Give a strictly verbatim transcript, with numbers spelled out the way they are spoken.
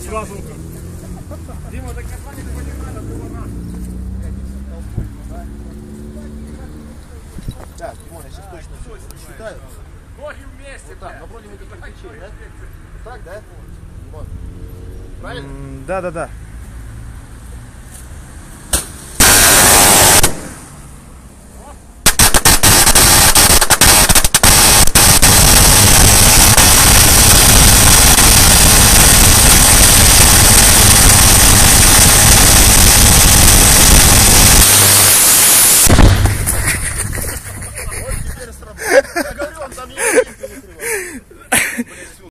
Сразу. Дима, так название не надо, было наше. Так, Дима, я сейчас точно считаю. Ноги вместе. Вот так, но вроде мы как-то да? Так, да? Вот. Правильно? Да, да, да.